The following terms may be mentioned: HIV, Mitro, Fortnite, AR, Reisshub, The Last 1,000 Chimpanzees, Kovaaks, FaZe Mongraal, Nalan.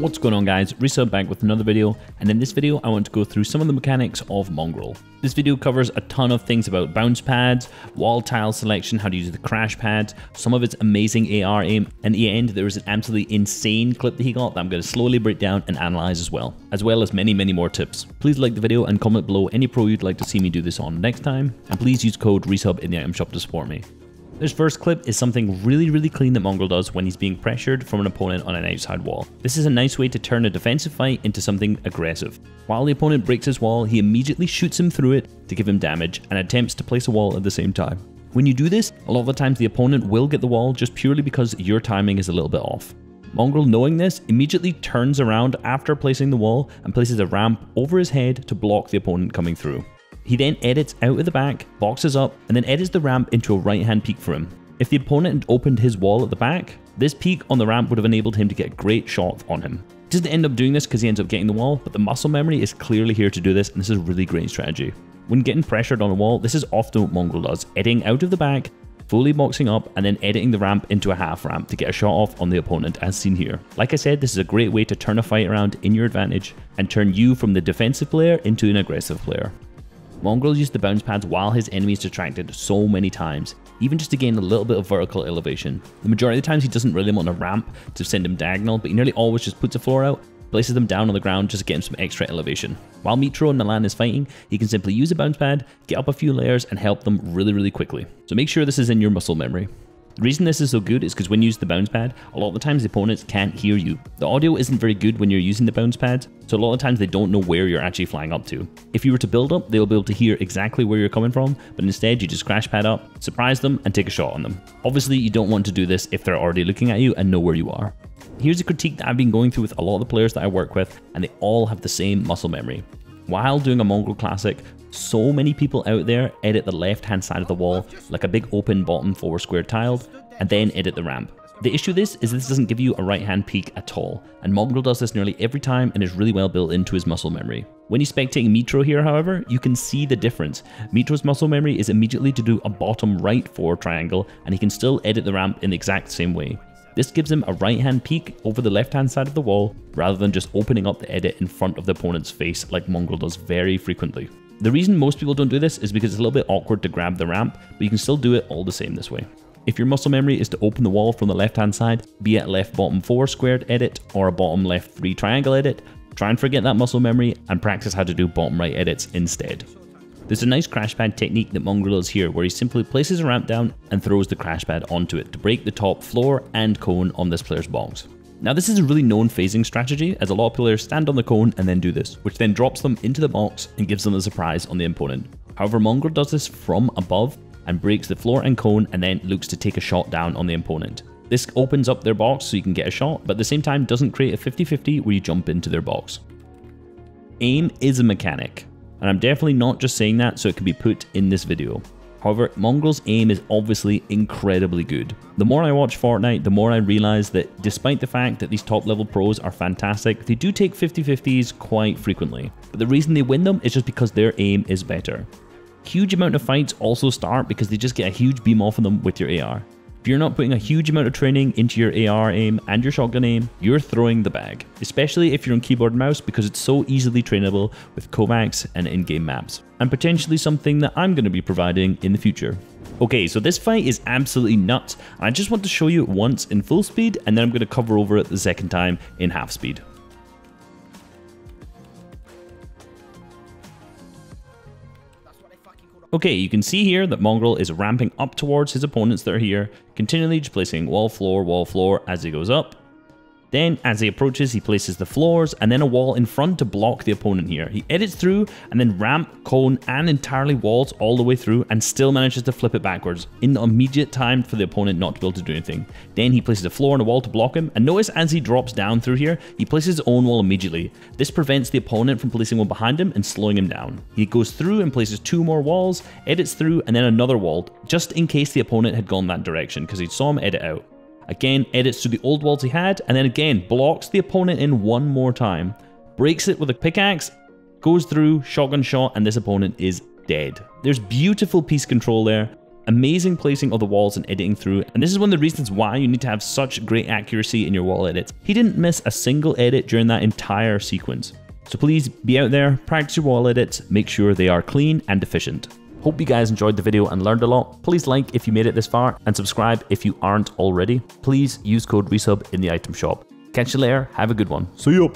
What's going on, guys? Reisshub back with another video, and in this video I want to go through some of the mechanics of Mongraal. This video covers a ton of things about bounce pads, wall tile selection, how to use the crash pads, some of its amazing AR aim, and at the end there is an absolutely insane clip that he got that I'm going to slowly break down and analyze as well as many more tips. Please like the video and comment below any pro you'd like to see me do this on next time, and please use code Reisshub in the item shop to support me. This first clip is something really clean that Mongraal does when he's being pressured from an opponent on an outside wall. This is a nice way to turn a defensive fight into something aggressive. While the opponent breaks his wall, he immediately shoots him through it to give him damage and attempts to place a wall at the same time. When you do this, a lot of the times the opponent will get the wall just purely because your timing is a little bit off. Mongraal, knowing this, immediately turns around after placing the wall and places a ramp over his head to block the opponent coming through. He then edits out of the back, boxes up, and then edits the ramp into a right-hand peek for him. If the opponent had opened his wall at the back, this peek on the ramp would have enabled him to get a great shot on him. He doesn't end up doing this because he ends up getting the wall, but the muscle memory is clearly here to do this, and this is a really great strategy. When getting pressured on a wall, this is often what Mongraal does, editing out of the back, fully boxing up, and then editing the ramp into a half ramp to get a shot off on the opponent, as seen here. Like I said, this is a great way to turn a fight around in your advantage and turn you from the defensive player into an aggressive player. Mongraal used the bounce pads while his enemy is distracted so many times, even just to gain a little bit of vertical elevation. The majority of the times he doesn't really want a ramp to send him diagonal, but he nearly always just puts the floor out, places them down on the ground just to get him some extra elevation. While Mitro and Nalan is fighting, he can simply use a bounce pad, get up a few layers and help them really quickly. So make sure this is in your muscle memory. The reason this is so good is because when you use the bounce pad, a lot of the times the opponents can't hear you. The audio isn't very good when you're using the bounce pads, so a lot of times they don't know where you're actually flying up to. If you were to build up, they'll be able to hear exactly where you're coming from, but instead you just crash pad up, surprise them, and take a shot on them. Obviously, you don't want to do this if they're already looking at you and know where you are. Here's a critique that I've been going through with a lot of the players that I work with, and they all have the same muscle memory. While doing a Mongraal classic, so many people out there edit the left-hand side of the wall like a big open bottom forward square tiled, and then edit the ramp. The issue with this is this doesn't give you a right-hand peek at all, and Mongraal does this nearly every time and is really well built into his muscle memory. When you spectate Mitro here, however, you can see the difference. Mitro's muscle memory is immediately to do a bottom right forward triangle, and he can still edit the ramp in the exact same way. This gives him a right-hand peek over the left-hand side of the wall, rather than just opening up the edit in front of the opponent's face like Mongraal does very frequently. The reason most people don't do this is because it's a little bit awkward to grab the ramp, but you can still do it all the same this way. If your muscle memory is to open the wall from the left-hand side, be it left bottom 4 squared edit or a bottom left 3 triangle edit, try and forget that muscle memory and practice how to do bottom right edits instead. There's a nice crash pad technique that Mongraal is here, where he simply places a ramp down and throws the crash pad onto it to break the top floor and cone on this player's box. Now this is a really known phasing strategy, as a lot of players stand on the cone and then do this, which then drops them into the box and gives them a surprise on the opponent. However, Mongraal does this from above and breaks the floor and cone and then looks to take a shot down on the opponent. This opens up their box so you can get a shot, but at the same time doesn't create a 50-50 where you jump into their box. Aim is a mechanic. And I'm definitely not just saying that so it can be put in this video. However, Mongraal's aim is obviously incredibly good. The more I watch Fortnite, the more I realize that despite the fact that these top level pros are fantastic, they do take 50-50s quite frequently. But the reason they win them is just because their aim is better. Huge amount of fights also start because they just get a huge beam off of them with your AR. If you're not putting a huge amount of training into your AR aim and your shotgun aim, you're throwing the bag, especially if you're on keyboard and mouse, because it's so easily trainable with Kovaaks and in-game maps, and potentially something that I'm going to be providing in the future. Okay, so this fight is absolutely nuts, and I just want to show you it once in full speed, and then I'm going to cover over it the second time in half speed. Okay, you can see here that Mongraal is ramping up towards his opponents that are here, continually just placing wall, floor as he goes up. Then as he approaches, he places the floors and then a wall in front to block the opponent here. He edits through and then ramp, cone and entirely walls all the way through and still manages to flip it backwards in the immediate time for the opponent not to be able to do anything. Then he places a floor and a wall to block him, and notice as he drops down through here, he places his own wall immediately. This prevents the opponent from placing one behind him and slowing him down. He goes through and places two more walls, edits through and then another wall, just in case the opponent had gone that direction because he saw him edit out. Again, edits to the old walls he had, and then again, blocks the opponent in one more time. Breaks it with a pickaxe, goes through, shotgun shot, and this opponent is dead. There's beautiful piece control there, amazing placing of the walls and editing through, and this is one of the reasons why you need to have such great accuracy in your wall edits. He didn't miss a single edit during that entire sequence. So please be out there, practice your wall edits, make sure they are clean and efficient. Hope you guys enjoyed the video and learned a lot. Please like if you made it this far and subscribe if you aren't already. Please use code Reisshub in the item shop. Catch you later, have a good one. See ya!